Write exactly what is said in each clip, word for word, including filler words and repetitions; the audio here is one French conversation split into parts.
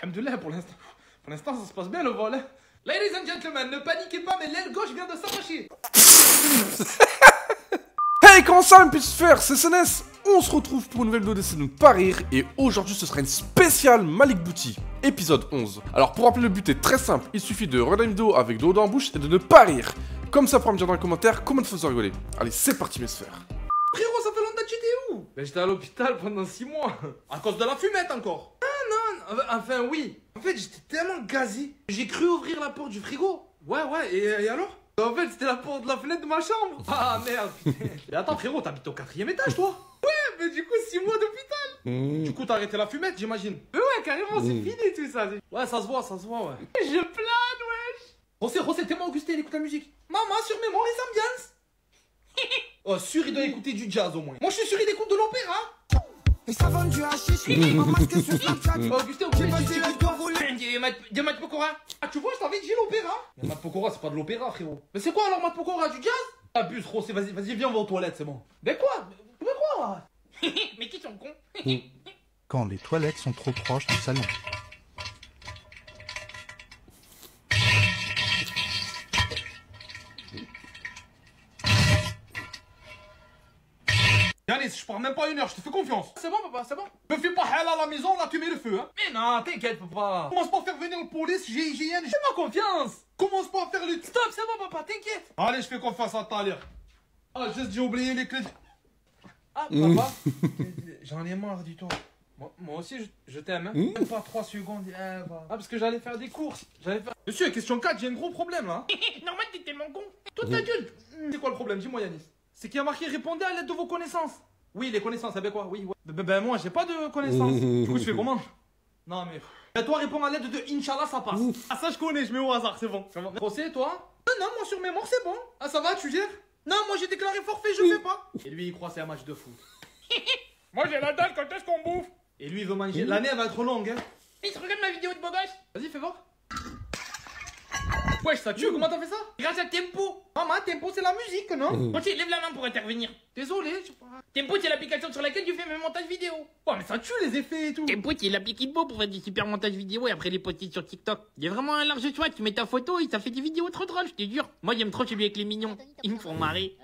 Alhamdoulilah, pour l'instant, pour l'instant, ça se passe bien le vol. Ladies and gentlemen, ne paniquez pas, mais l'aile gauche vient de s'attacher. Hey, comment ça, mes petits sphères, c'est Senes. On se retrouve pour une nouvelle vidéo d'essai de nous pas rire, et aujourd'hui ce sera une spéciale Malik Bouti, épisode onze. Alors pour rappeler, le but est très simple, il suffit de regarder une vidéo avec de l'eau dans la bouche et de ne pas rire. Comme ça, pour me dire dans les commentaires comment tu faisais rigoler. Allez, c'est parti, mes sphères. Frérot, ça fait longtemps que tu étais où? Ben j'étais à l'hôpital pendant six mois. À cause de la fumette encore? Ah non, enfin oui. En fait j'étais tellement gazé, j'ai cru ouvrir la porte du frigo. Ouais ouais, et, et alors? En fait c'était la porte de la fenêtre de ma chambre. Ah merde. Et attends frérot, t'habites au quatrième étage toi? Ouais, mais du coup, six mois d'hôpital. Mmh. Du coup, t'as arrêté la fumette, j'imagine. Mais ouais, carrément, c'est mmh. fini tout ça. Ouais, ça se voit, ça se voit, ouais. Je plane, wesh. Rosset, Rosset, t'es moi, Augustin, il écoute la musique. Maman, sur mémoire, les ambiances. Oh, sûr, il doit écouter du jazz au moins. Moi, je suis sûr, il écoute de l'opéra. Et ça vend du hashish, en masque sur Snapchat. Oh, Augustin, Augustin, j'ai passé la doigt roulée. Des Mat Pokora. Ah, tu vois, je t'avais dit l'opéra. Mais Mat Pokora, c'est pas de l'opéra, frérot. Mais c'est quoi alors, Mat Pokora, du jazz? Abuse, Rosset, vas-y, vas-y, viens, on va aux toilettes, c'est bon. Mais quoi? Mais qui sont cons. Quand les toilettes sont trop proches du salon. Allez, je pars même pas une heure, je te fais confiance. C'est bon papa, c'est bon. Me fais pas halal à la maison, là tu mets le feu hein. Mais non, t'inquiète papa. Commence pas à faire venir le police, j'ai hygiène, j'ai ma confiance. Commence pas à faire le... Stop, c'est bon papa, t'inquiète. Allez, je fais confiance à ta l'air. Ah, juste j'ai oublié les clés... Ah, papa, j'en ai marre du tout. Moi, moi aussi, je, je t'aime. Hein. Même pas trois secondes. Euh, bah. Ah, parce que j'allais faire des courses. J'allais faire... Monsieur, question quatre, j'ai un gros problème là. Normal, t'étais mon con. Toute adulte. C'est quoi le problème? Dis-moi, Yanis. C'est qu'il y a marqué répondez à l'aide de vos connaissances. Oui, les connaissances, avec quoi? Oui, ouais. Ben, ben moi, j'ai pas de connaissances. Du coup, je fais comment? Non, mais. Ben, toi, réponds à l'aide de Inch'Allah, ça passe. Ah, ça, je connais, je mets au hasard, c'est bon. C'est bon. Procès, toi? Non, non, moi, sur mémoire, c'est bon. Ah, ça va, tu gères? Non, moi j'ai déclaré forfait, je fais pas. Et lui il croit c'est un match de foot. Moi j'ai la dalle, quand est-ce qu'on bouffe? Et lui il veut manger. L'année elle va être longue hein. Il se regarde ma vidéo de bobage. Vas-y fais voir. Wesh ça tue, comment t'as fait ça? Grâce à Tempo. Maman, Tempo c'est la musique non? Moi tu lève la main pour intervenir. Désolé, je sais pas. Tempo c'est l'application sur laquelle tu fais mes montages vidéo. Oh mais ça tue les effets et tout. Tempo c'est l'appli qui te beau pour faire des super montages vidéo et après les poster sur TikTok. Il y a vraiment un large choix, tu mets ta photo et ça fait des vidéos trop drôles, je te jure. Moi j'aime trop celui avec les mignons, ils me font marrer.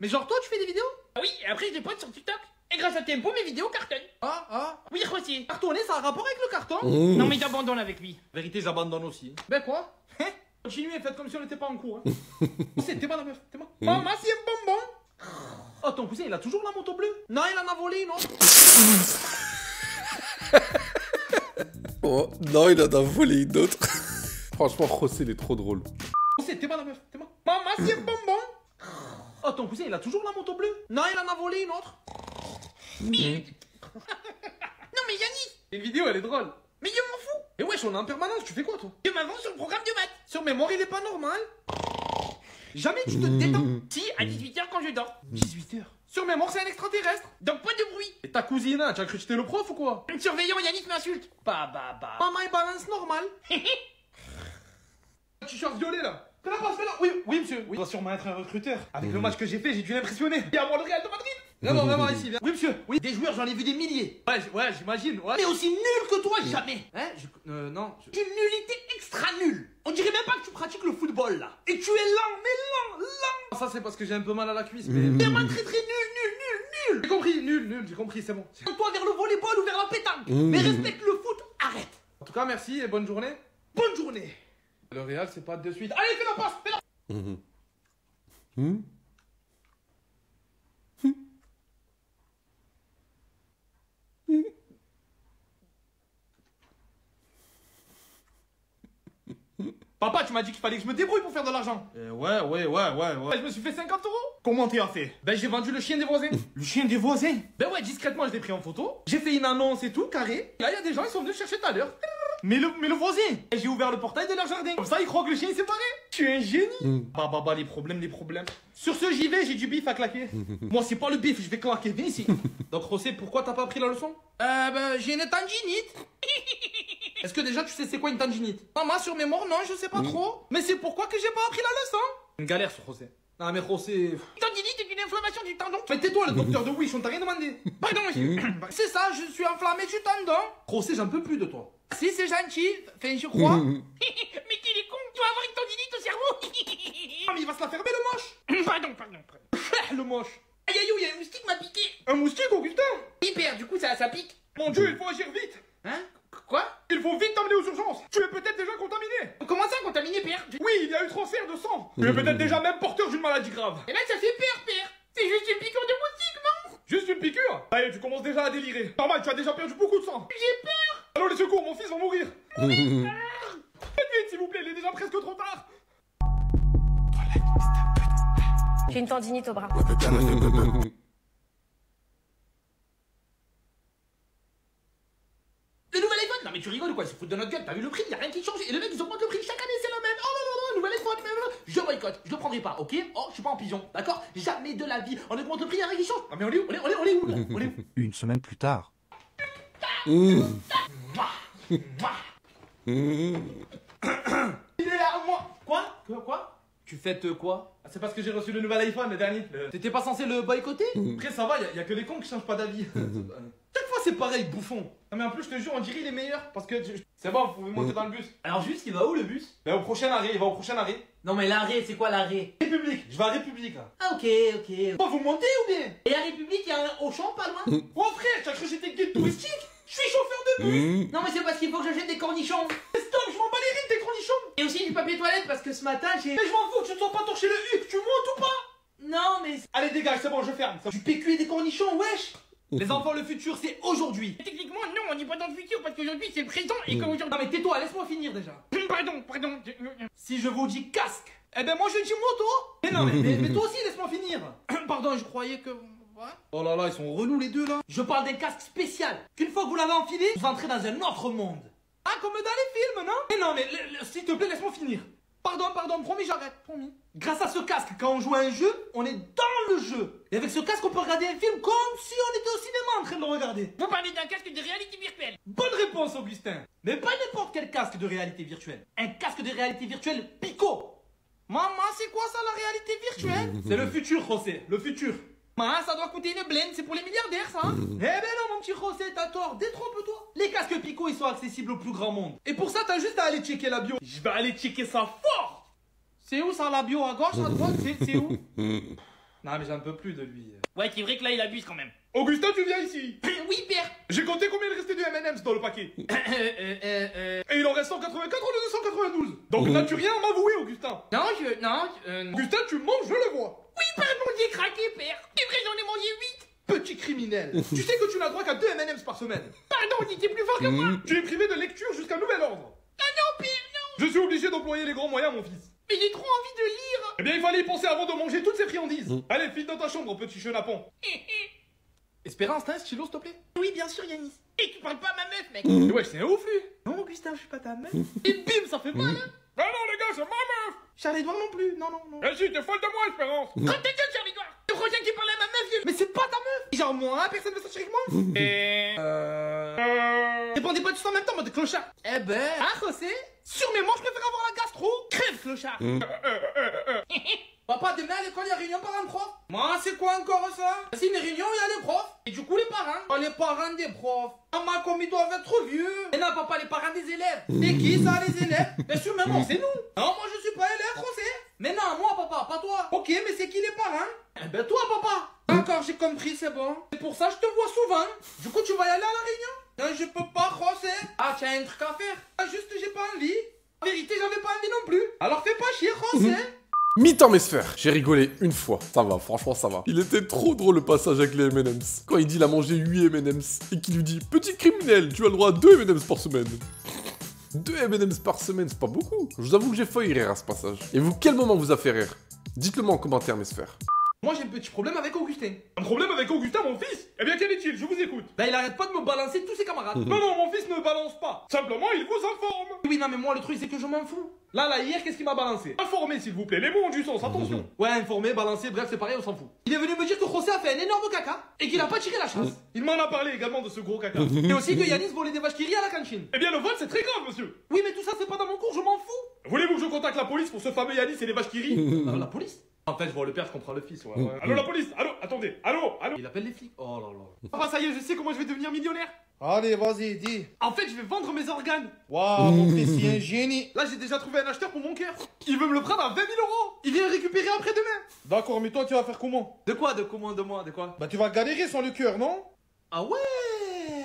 Mais genre toi tu fais des vidéos? Ah oui, et après je les poste sur TikTok. Et grâce à Tempo, mes vidéos cartonnent. Ah, ah. Oui, Rosset. Cartonner, ça a un rapport avec le carton? Mmh. Non, mais j'abandonne avec lui. Vérité, j'abandonne aussi. Ben quoi? Hein? Continuez, faites comme si on n'était pas en cours. Hein. T'es pas la meuf, t'es moi. Mmh. Maman, c'est un bonbon. Oh, ton cousin, il a toujours la moto bleue? Non, il en a volé, non? Oh, non, il en a volé une autre. Franchement, Rosset, il est trop drôle. Rosset, t'es pas la meuf, t'es moi. Maman, c'est un bonbon. Oh, ton cousin, il a toujours la moto bleue? Non, il en a volé une autre. Mmh. Non mais Yannis, une vidéo elle est drôle. Mais je m'en fous. Mais wesh on est en permanence, tu fais quoi toi? Je m'avance sur le programme de maths. Sur mémoire il est pas normal. Jamais tu te détends. Mmh. Si à dix-huit heures quand je dors. Dix-huit heures? Sur mémoire c'est un extraterrestre. Donc pas de bruit. Et ta cousine hein, tu as cru que c'était le prof ou quoi? Un surveillant Yannis m'insulte. Bah bah bah. Maman elle balance normal. Tu chantes violet là. Fais la passe, fais la... Oui, oui monsieur, oui. Tu dois sûrement être un recruteur. Avec mmh. le match que j'ai fait j'ai dû l'impressionner. Et à moi le Real de Madrid. Non, non, vraiment ici, viens. Oui, monsieur, oui. Des joueurs, j'en ai vu des milliers. Ouais, ouais, j'imagine, ouais. Mais aussi nul que toi, jamais. Hein, je... Euh, non. Je... Une nullité extra nulle. On dirait même pas que tu pratiques le football, là. Et tu es lent, mais lent, lent. Ça, c'est parce que j'ai un peu mal à la cuisse, mais... Mmh. Vraiment très, très nul, nul, nul, nul. J'ai compris, nul, nul, j'ai compris, c'est bon. Toi, vers le volleyball ou vers la pétanque. Mmh. Mais respecte le foot, arrête. En tout cas, merci et bonne journée. Bonne journée. Le Real, c'est pas de suite. Allez, fais la passe, fais la... Mmh. Mmh. Papa, tu m'as dit qu'il fallait que je me débrouille pour faire de l'argent. Euh, ouais, ouais, ouais, ouais, ouais. Je me suis fait cinquante euros. Comment t'as fait? Ben, j'ai vendu le chien des voisins. Le chien des voisins? Ben ouais, discrètement, je l'ai pris en photo. J'ai fait une annonce et tout, carré. Là, il y a des gens, ils sont venus chercher tout à l'heure. Mais le, mais le voisin! J'ai ouvert le portail de leur jardin. Comme ça, ils croient que le chien est séparé. Tu es un génie. Mmh. Bah, bah, bah, les problèmes, les problèmes. Sur ce, j'y vais, j'ai du bif à claquer. Moi, c'est pas le bif, je vais claquer. Viens ici. Donc, Rosset, pourquoi t'as pas pris la leçon? Euh, ben, j'ai une tanginite. Est-ce que déjà tu sais c'est quoi une tanginite? Maman sur mémoire non je sais pas mmh. trop. Mais c'est pourquoi que j'ai pas appris la leçon. Une galère sur Rosset. Non mais Rosset... Tanginite est une inflammation du tendon. Mais tais-toi le docteur de Wish on t'a rien demandé. Pardon monsieur. C'est ça je suis enflammé du tendon. Rosset j'en peux plus de toi. Si c'est gentil, enfin je crois. Mais qu'il est con, tu vas avoir une tendinite au cerveau. Ah mais il va se la fermer le moche. Pardon, pardon, pardon. Le moche. Aïe aïe, il y a un moustique qui m'a piqué. Un moustique au putain. Hyper, du coup ça, ça pique. Mon dieu, il faut agir vite. Hein? Quoi? Il faut vite t'emmener aux urgences. Tu es peut-être déjà contaminé. Comment ça contaminé, père? Oui, il y a eu transfert de sang. Tu es peut-être déjà même porteur d'une maladie grave. Et là ça fait peur, père. C'est juste une piqûre de moustique, non? Juste une piqûre? Allez, tu commences déjà à délirer. Pas mal, tu as déjà perdu beaucoup de sang. J'ai peur. Allô les secours, mon fils va mourir. Mourir. Faites vite s'il vous plaît, il est déjà presque trop tard. J'ai une tendinite au bras. Le nouvel iPhone? Non mais tu rigoles ou quoi? Ils se foutent de notre gueule, t'as vu le prix? Y'a rien qui change. Et le mec ils augmentent le prix chaque année, c'est le même. Oh non non non, nouvel iPhone, je boycotte, je le prendrai pas, ok? Oh, je suis pas en pigeon, d'accord? Jamais de la vie. On augmente le prix, y'a rien qui change. Non mais on est où? On est, on est, on est où là? On est où? Une semaine plus tard. Mmh. Il est là, moi. Quoi? Quoi? Tu fêtes quoi? Ah, c'est parce que j'ai reçu le nouvel iPhone, le dernier. Le... T'étais pas censé le boycotter? Après ça va, y'a que les cons qui changent pas d'avis. Chaque fois c'est pareil, bouffon. Non mais en plus je te jure, on dirait il est meilleur. Parce que tu... c'est bon, vous pouvez monter dans le bus. Alors juste, il va où le bus? Bah au prochain arrêt, il va au prochain arrêt. Non mais l'arrêt, c'est quoi l'arrêt? République, je vais à République là. Ah ok, ok. Bon, vous montez ou bien? Et à République, y'a un Auchan pas loin. Oh frère, t'as cru que j'étais guide touristique? Je suis chauffeur de bus. Mmh. Non mais c'est parce qu'il faut que j'achète des cornichons. Stop, je m'en bats les rides des cornichons. Et aussi du papier toilette parce que ce matin j'ai... Mais je m'en fous, tu ne sens pas torcher le huc, tu montes ou pas? Non mais... Allez dégage, c'est bon, je ferme. Du P Q et des cornichons, wesh. Mmh. Les enfants, le futur c'est aujourd'hui. Techniquement non, on n'est pas dans le futur parce qu'aujourd'hui c'est le présent et comme aujourd'hui... Non mais tais-toi, laisse-moi finir déjà. Pardon, pardon. Si je vous dis casque, eh ben moi je dis moto. Mais non, mais, mais, mais toi aussi laisse-moi finir. Pardon, je croyais que... Ouais. Oh là là, ils sont relous les deux là. Je parle d'un casque spécial qu'une fois que vous l'avez enfilé, vous entrez dans un autre monde. Ah, comme dans les films, non? Mais non, mais s'il te plaît, laisse-moi finir. Pardon, pardon, promis, j'arrête, promis. Grâce à ce casque, quand on joue à un jeu, on est dans le jeu. Et avec ce casque, on peut regarder un film comme si on était au cinéma en train de le regarder. Vous parlez d'un casque de réalité virtuelle? Bonne réponse, Augustin. Mais pas n'importe quel casque de réalité virtuelle. Un casque de réalité virtuelle Pico. Maman, c'est quoi ça la réalité virtuelle? C'est le futur, José, le futur. Ah, ça doit coûter une blende, c'est pour les milliardaires ça hein. Eh ben non mon petit José, t'as tort, détrompe-toi. Les casques Pico ils sont accessibles au plus grand monde. Et pour ça t'as juste à aller checker la bio. Je vais aller checker ça fort. C'est où ça la bio, à gauche, à droite, c'est où? Non mais j'en peux plus de lui. Ouais c'est vrai que là il abuse quand même. Augustin tu viens ici. Oui père. J'ai compté combien il restait de M and M's dans le paquet. euh, euh, euh, euh... Et il en reste cent quatre-vingt-quatre ou deux cent quatre-vingt-douze. Donc là tu rien à m'avouer Augustin. Non je... non... Euh, non. Augustin tu mens, je le vois. Oui, pardon, j'ai craqué, père. C'est vrai, j'en ai mangé huit. Petit criminel. Tu sais que tu n'as droit qu'à deux M and M's par semaine. Pardon, t'étais plus fort que moi. Tu es privé de lecture jusqu'à nouvel ordre. Ah non, père, non. Je suis obligé d'employer les grands moyens, mon fils. Mais j'ai trop envie de lire. Eh bien, il fallait y penser avant de manger toutes ces friandises. Mmh. Allez, file dans ta chambre, petit chenapon. Espérance, t'as un stylo, s'il te plaît? Oui, bien sûr, Yanis. Et tu parles pas à ma meuf, mec. Mmh. Ouais, c'est un ouf, lui. Non, Augustin, je suis pas ta meuf. Et bim, ça fait mal, hein. Ah non, les gars, c'est ma meuf. Charles-Edouard non plus, non, non, non. Eh si, t'es folle de moi, Espérance. Quand t'es gueule, Charles-Edouard. Le prochain qui parlait à ma meuf, mais c'est pas ta meuf. Genre moi, hein, personne ne veut sortir avec moi. Et... Euh... Euh... Dépendez pas de ça en même temps, mode clochard. Eh ben... Ah, José, sur mes manches, je préfère avoir la gastro. Crève, clochard. euh, euh, euh, euh. Papa, demain à l'école, il y a réunion parents-prof. Moi, c'est quoi encore ça? C'est une réunion, il y a les profs. Et du coup, les parents. Oh, les parents des profs. Maman, comme ils doivent être trop vieux. Et non, papa, les parents des élèves. C'est qui ça, les élèves? Bien sûr, maman, c'est nous. Non, moi, je suis pas élève, José. Mais non, moi, papa, pas toi. Ok, mais c'est qui les parents? Eh ben, toi, papa. D'accord, j'ai compris, c'est bon. C'est pour ça que je te vois souvent. Du coup, tu vas y aller à la réunion? Non, je peux pas, José. Ah, tu as un truc à faire. Ah, juste, j'ai pas envie. En vérité, j'avais pas envie non plus. Alors, fais pas chier, José. Mi-temps mes sphères. J'ai rigolé une fois. Ça va, franchement ça va. Il était trop drôle le passage avec les M and M's. Quand il dit il a mangé huit M and M's et qu'il lui dit petit criminel, tu as le droit à deux M and M's par semaine. deux M and M's par semaine, c'est pas beaucoup. Je vous avoue que j'ai failli rire à ce passage. Et vous, quel moment vous a fait rire? Dites-le moi en commentaire mes sphères. Moi j'ai un petit problème avec Augustin. Un problème avec Augustin, mon fils? Eh bien, quel est-il? Je vous écoute. Bah, il arrête pas de me balancer tous ses camarades. Non, non, mon fils ne balance pas. Simplement, il vous informe. Oui, non, mais moi, le truc, c'est que je m'en fous. Là, là, hier, qu'est-ce qu'il m'a balancé? Informé, s'il vous plaît. Les mots ont du sens, attention. Ouais, informé, balancé, bref, c'est pareil, on s'en fout. Il est venu me dire que José a fait un énorme caca et qu'il a pas tiré la chasse. Il m'en a parlé également de ce gros caca. Et aussi que Yanis volait des vaches qui rient à la cantine. Eh bien, le vol, c'est très grave, monsieur. Oui, mais tout ça, c'est pas dans mon cours, je m'en fous. Voulez-vous que je contacte la police pour ce fameux Yanis et les vaches qui rient? Alors, la police? En fait, je vois le père, je comprends le fils. Ouais, ouais. Allô la police? Allô? Attendez. Allô? Allô? Il appelle les flics. Oh là là. Papa, ça y est, je sais comment je vais devenir millionnaire. Allez, vas-y, dis. En fait, je vais vendre mes organes. Waouh, mon fils, c'est un génie. Là, j'ai déjà trouvé un acheteur pour mon cœur. Il veut me le prendre à vingt mille euros. Il vient récupérer après-demain. D'accord, mais toi, tu vas faire comment? De quoi? De comment? De moi? De quoi? Bah, tu vas galérer sans le cœur, non? Ah ouais?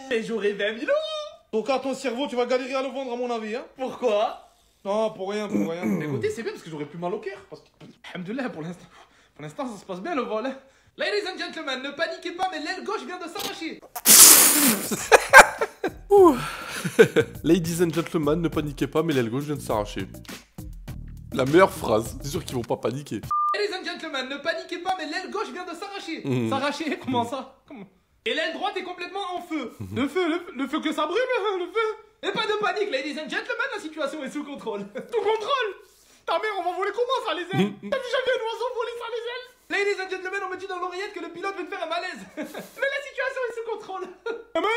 Mais j'aurai vingt mille euros. Donc, à ton cerveau, tu vas galérer à le vendre, à mon avis, hein. Pourquoi? Non, pour rien, pour rien. Mais écoutez, c'est bien parce que j'aurais plus mal au cœur. Parce que, alhamdoulilah, pour l'instant, pour l'instant, ça se passe bien le vol. Hein. Ladies and gentlemen, ne paniquez pas, mais l'aile gauche vient de s'arracher. Ladies and gentlemen, ne paniquez pas, mais l'aile gauche vient de s'arracher. La meilleure phrase. C'est sûr qu'ils vont pas paniquer. Ladies and gentlemen, ne paniquez pas, mais l'aile gauche vient de s'arracher. Mmh. S'arracher, comment ça? Comment? Et l'aile droite est complètement en feu. Mmh. Le feu, le, le feu que ça brûle, le feu. Et pas de panique, ladies and gentlemen, la situation est sous contrôle. Sous contrôle? Ta mère, on va voler comment ça, les ailes? T'as vu jamais un oiseau voler ça, les ailes? Ladies and gentlemen, on me dit dans l'oreillette que le pilote veut te faire un malaise. Mais la situation est sous contrôle. Maman?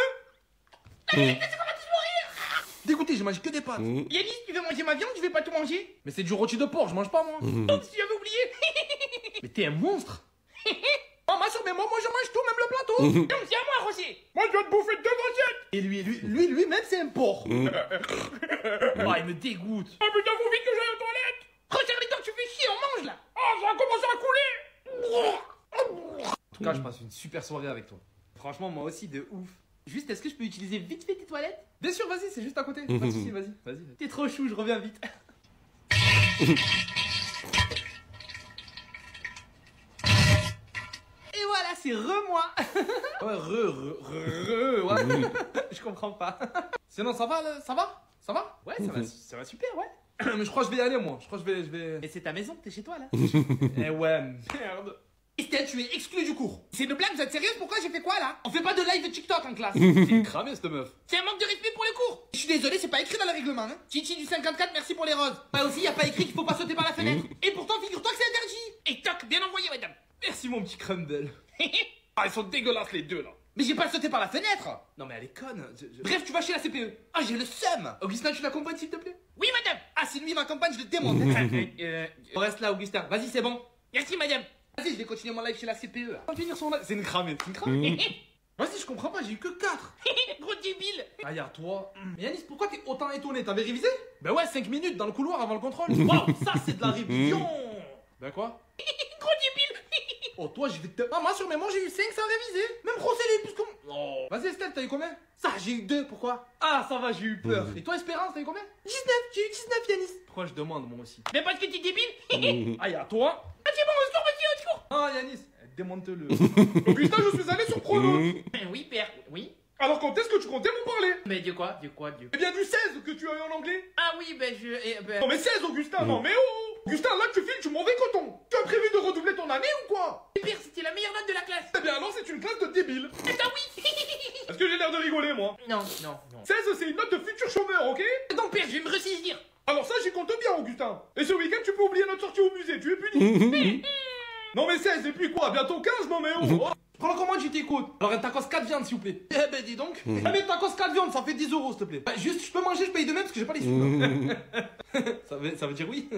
La vérité, c'est qu'on va tous mourir. Dégoûté, je mange que des pâtes. Mmh. Yannis, tu veux manger ma viande, tu veux pas tout manger? Mais c'est du rôti de porc, je mange pas moi. Mmh. Oups, j'avais oublié. Mais t'es un monstre. Oh ma soeur, mais moi, moi je mange tout, même le plateau. Mmh. Donc c'est à moi, Roger. Moi, je dois te bouffer deux manchettes. Et lui, lui, lui, lui même, c'est un porc. Mmh. Oh, il me dégoûte. Ah putain, faut vite que j'aille aux toilettes. Roger, les dents, tu fais chier, on mange là. Oh, ça a commencé à couler. En tout cas, je passe une super soirée avec toi. Franchement, moi aussi, de ouf. Juste, est-ce que je peux utiliser vite fait tes toilettes? Bien sûr, vas-y, c'est juste à côté. Pas de soucis, vas-y, vas-y. T'es trop chou, je reviens vite. Et voilà, c'est re-moi. Ouais, re, re, re, re, ouais. Je comprends pas. Sinon, ça va, là, ça va? Ça va? Ouais, ça va, ça va super, ouais. Mais je crois que je vais y aller, moi. Je crois que je vais. Je vais... Mais c'est ta maison, t'es chez toi là. Eh ouais, merde. Estelle, tu es exclu du cours. C'est de blague, vous êtes sérieuse? Pourquoi j'ai fait quoi là? On fait pas de live de TikTok en classe. C'est cramé cette meuf. C'est un manque de rythme pour les cours. Je suis désolé, c'est pas écrit dans le règlement. Hein. Chichi du cinquante-quatre, merci pour les roses. Bah aussi, y a pas écrit qu'il faut pas sauter par la fenêtre. Et pourtant, figure-toi que c'est interdit. Et toc, bien envoyé, madame. Merci, mon petit crumble. Ah, ils sont dégueulasses les deux là. Mais j'ai pas sauté par la fenêtre! Non mais elle est conne! Je, je... Bref, tu vas chez la C P E! Ah, j'ai le seum! Augustin, tu l'accompagnes s'il te plaît? Oui, madame! Ah, si lui m'accompagne, je le démonte! euh, on reste là, Augustin. Vas-y, c'est bon! Merci, madame! Vas-y, je vais continuer mon live chez la C P E. On va finir son live. C'est une cramée, c'est une cramée! Vas-y, je comprends pas, j'ai eu que quatre! Gros débile! Ah, regarde, toi! Mais Yannis, pourquoi t'es autant étonné? T'avais révisé? Ben ouais, cinq minutes dans le couloir avant le contrôle! Waouh, ça c'est de la révision! Ben quoi? Gros débile! Oh, toi, je vais te. Ah, moi, sur mes manches, j'ai eu cinq sans réviser. Même Rosé, il a eu plus combien? Oh. Vas-y, Estelle, t'as eu combien? Ça, j'ai eu deux, pourquoi? Ah, ça va, j'ai eu peur. Mmh. Et toi, Espérance, t'as eu combien? dix-neuf, j'ai eu dix-neuf, Yannis. Pourquoi je demande, moi aussi? Mais parce que t'es débile. Ah, y'a toi. Ah, c'est bon, au secours, monsieur, au secours. Ah, Yannis, démonte-le. Augustin, je suis allé sur Prono. Mmh. Oui, père, oui. Alors, quand est-ce que tu comptais m'en parler? Mais de quoi? De quoi, Dieu? Eh bien, du seize que tu as eu en anglais. Ah, oui, ben je. Eh, ben... Non, mais seize, Augustin, mmh. Non, mais oh. Augustin, là que tu files, tu m'en vais coton. Tu as prévu de redoubler ton année ou quoi? Et pire, c'était la meilleure note de la classe. Eh bien alors, c'est une classe de débiles. Eh ben oui. Est-ce que j'ai l'air de rigoler, moi? Non, non, non. seize, c'est une note de futur chômeur, ok? Non, père, je vais me ressaisir. Alors ça, j'y compte bien, Augustin. Et ce week-end, tu peux oublier notre sortie au musée, tu es puni. Non mais seize, et puis quoi? Bientôt quinze, non mais oh, oh. Prends la commande, je t'écoute. Alors un tacos quatre viandes, s'il vous plaît. Eh ben dis donc. Mmh. Ah mais tacos quatre viandes, ça fait dix euros, s'il te plaît. Bah, juste, je peux manger, je paye de même parce que j'ai pas les sous. Mmh. ça, veut, ça veut dire oui.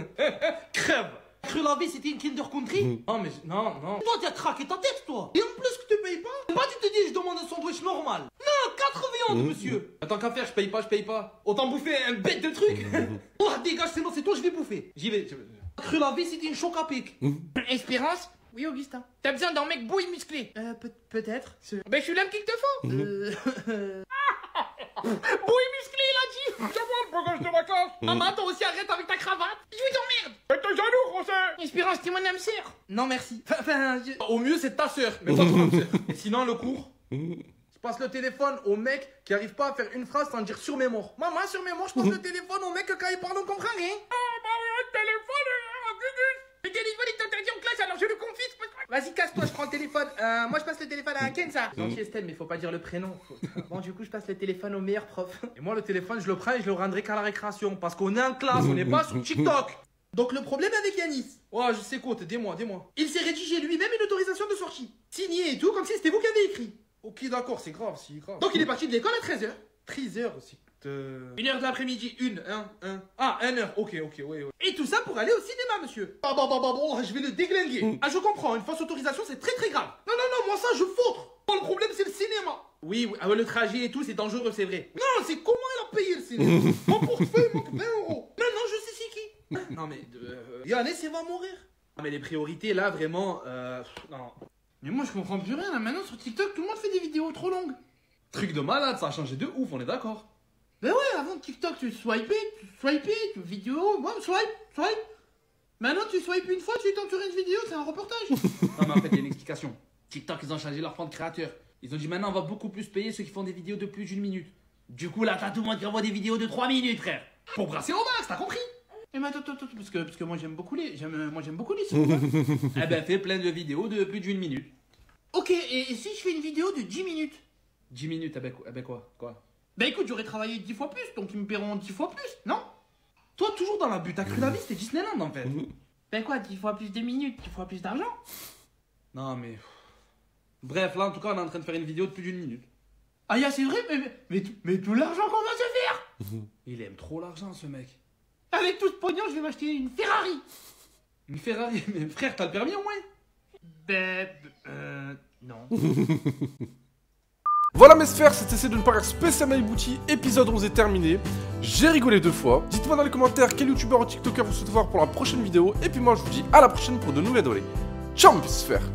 Crève. Cru la vie, c'était une Kinder Country. Mmh. Non, mais non, non. Toi, t'as craqué ta tête, toi. Et en plus que tu payes pas, bah, tu te dis, je demande un sandwich normal. Non, quatre viandes, mmh. monsieur. Attends qu'à faire, je paye pas, je paye pas. Autant bouffer un bête de truc. Mmh. oh, dégage, c'est bon, c'est toi, je vais bouffer. J'y vais. Cru la vie, c'était une choc à pic. Mmh. Espérance. Oui, Augustin. T'as besoin d'un mec bouille musclé? Euh, peut- peut-être. Ben, je suis l'homme qu'il te faut. Mmh. Euh... bouille musclé, il a dit. C'est bon, le bagage de vacances. Mmh. Maman, toi aussi, arrête avec ta cravate. Je vous emmerde. Mais t'es jaloux, Rosé. Espérance, t'es mon âme sœur. Non, merci. Enfin, je... Au mieux, c'est ta sœur. Mais pas ton âme sœur. Et sinon, le cours, je passe le téléphone au mec qui arrive pas à faire une phrase sans dire sur mémoire. Maman, sur mémoire, je passe le téléphone au mec que quand il parle, on comprend rien. Ah, bah ouais, le téléphone, euh, le téléphone est interdit en classe, alors je le confisque. Vas-y, casse-toi, je prends le téléphone. Euh, moi, je passe le téléphone à Kenza. Non, chez Estelle, mais faut pas dire le prénom. Faut... Bon, du coup, je passe le téléphone au meilleur prof. Et moi, le téléphone, je le prends et je le rendrai qu'à la récréation. Parce qu'on est en classe, on n'est pas sur TikTok. Donc, le problème avec Yannis. Ouais, je sais quoi, dis-moi, dis-moi. Il s'est rédigé lui-même une autorisation de sortie. Signé et tout, comme si c'était vous qui avez écrit. Ok, d'accord, c'est grave, c'est grave. Donc, il est parti de l'école à treize heures. treize heures aussi. Euh... Une heure d'après-midi, une, un, un. Ah, une heure, ok, ok, ouais, ouais. Et tout ça pour aller au cinéma, monsieur. Bah, bah, bah, bah, bah je vais le déglinguer. Ah, je comprends, une fausse autorisation, c'est très, très grave. Non, non, non, moi, ça, je foutre. Le problème, c'est le cinéma. Oui, oui, ah, le trajet et tout, c'est dangereux, c'est vrai. Non, c'est comment il a payé le cinéma. Mon portefeuille manque vingt euros. Non, non, je sais c'est qui. Non, mais. Euh... Yannis, il va mourir. Non, mais les priorités, là, vraiment. Euh... Non. Mais moi, je comprends plus rien, là. Maintenant, sur TikTok, tout le monde fait des vidéos trop longues. Truc de malade, ça a changé de ouf, on est d'accord. Ben ouais, avant TikTok, tu swipais, tu swipais, tu vidéo, ouais, swipe, swipe. Maintenant, tu swipes une fois, tu t'en sur une vidéo, c'est un reportage. Non, mais en fait, il y a une explication. TikTok, ils ont changé leur plan de créateur. Ils ont dit maintenant, on va beaucoup plus payer ceux qui font des vidéos de plus d'une minute. Du coup, là, t'as tout le monde qui envoie des vidéos de trois minutes, frère. Pour brasser au max, t'as compris? Eh mais attends, attends, attends, parce que, parce que moi, j'aime beaucoup les. Moi, j'aime beaucoup les. Eh ben, fais plein de vidéos de plus d'une minute. Ok, et, et si je fais une vidéo de dix minutes? Dix minutes, avec, avec quoi, quoi? Bah écoute, j'aurais travaillé dix fois plus, donc ils me paieront dix fois plus, non? Toi, toujours dans la butte, t'as cru la vie, c'était Disneyland en fait. Bah quoi, dix fois plus de minutes, dix fois plus d'argent? Non mais... Bref, là en tout cas, on est en train de faire une vidéo de plus d'une minute. Ah ya, c'est vrai, mais, mais, mais, mais tout l'argent qu'on va se faire. Il aime trop l'argent ce mec. Avec tout ce pognon, je vais m'acheter une Ferrari. Une Ferrari? Mais frère, t'as le permis au moins? Bah... Euh... Non. Voilà mes sphères, cet essai de ne pas rire spécial Malik Bouti, épisode onze est terminé. J'ai rigolé deux fois. Dites-moi dans les commentaires quel youtubeur ou tiktoker vous souhaitez voir pour la prochaine vidéo. Et puis moi je vous dis à la prochaine pour de nouvelles vidéos. Ciao mes sphères.